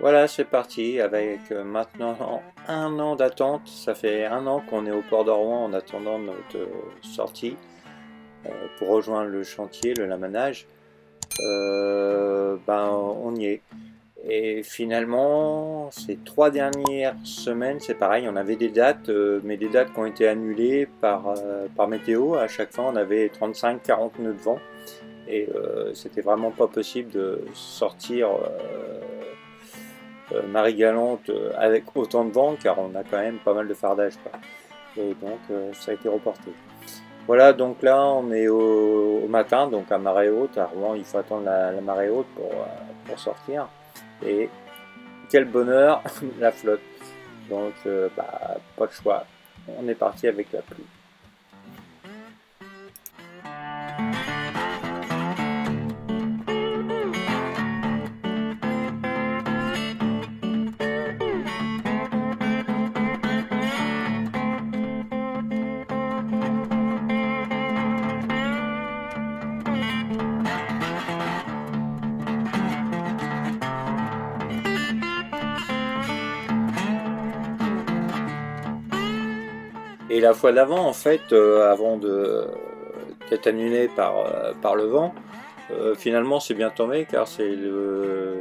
Voilà, c'est parti, avec maintenant 1 an d'attente. Ça fait 1 an qu'on est au Port de Rouen en attendant notre sortie pour rejoindre le chantier, le lamanage. On y est. Et finalement, ces 3 dernières semaines, c'est pareil, on avait des dates, mais des dates qui ont été annulées par météo. À chaque fois, on avait 35-40 nœuds de vent. Et c'était vraiment pas possible de sortir... Marie-Galante avec autant de vent, car on a quand même pas mal de fardage quoi. Et donc ça a été reporté. Voilà, donc là on est au matin, donc à marée haute. À Rouen il faut attendre la marée haute pour sortir, et quel bonheur, la flotte. Donc pas de choix, on est parti avec la pluie. Et la fois d'avant, en fait, avant d'être annulé par le vent, finalement c'est bien tombé, car c'est le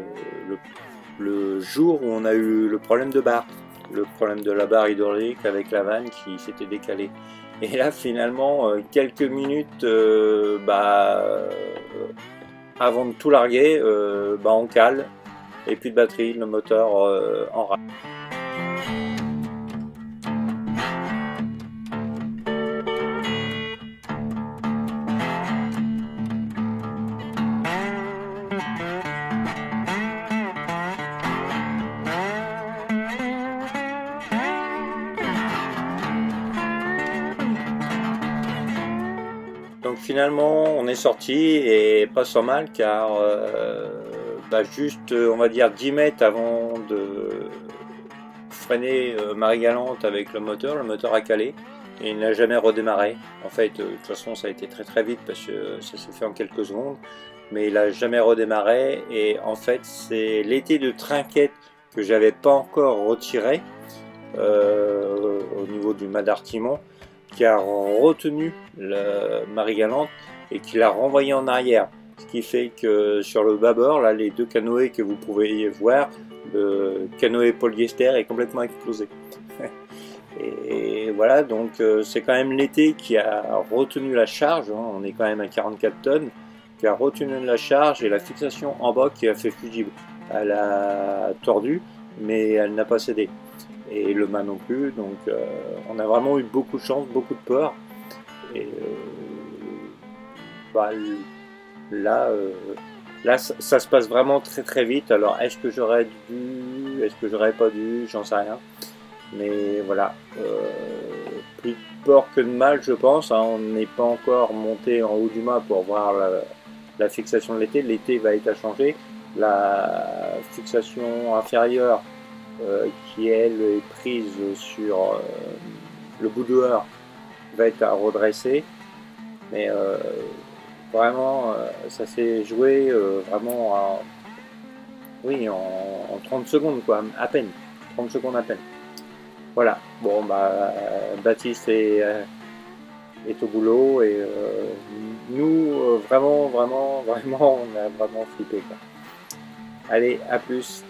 jour où on a eu le problème de barre. Le problème de la barre hydraulique avec la vanne qui s'était décalée. Et là finalement, quelques minutes avant de tout larguer, on cale, et plus de batterie, le moteur en rame. Donc finalement on est sorti, et pas sans mal, car juste on va dire 10 mètres avant de freiner Marie-Galante avec le moteur a calé et il n'a jamais redémarré. En fait de toute façon ça a été très très vite, parce que ça s'est fait en quelques secondes, mais il n'a jamais redémarré. Et en fait c'est l'été de trinquette que j'avais pas encore retiré au niveau du mât d'artimon, qui a retenu la Marie-Galante et qui l'a renvoyé en arrière, ce qui fait que sur le bâbord, là, les 2 canoës que vous pouvez voir, le canoë polyester est complètement explosé. Et voilà, donc c'est quand même l'été qui a retenu la charge, hein, on est quand même à 44 tonnes, qui a retenu la charge, et la fixation en bas qui a fait fugible. Elle a tordu, mais elle n'a pas cédé. Et le mât non plus, donc on a vraiment eu beaucoup de chance, beaucoup de peur. Et là ça se passe vraiment très très vite. Alors est-ce que j'aurais dû, est-ce que j'aurais pas dû, j'en sais rien, mais voilà, plus de peur que de mal je pense, hein. On n'est pas encore monté en haut du mât pour voir la fixation de l'été. L'été va être à changer, la fixation inférieure qui elle est prise sur le bout dehors va être à redresser, mais vraiment ça s'est joué vraiment à, oui, en 30 secondes quoi, à peine, 30 secondes à peine. Voilà, bon Baptiste est au boulot, et nous vraiment on a vraiment flippé quoi. Allez, à plus.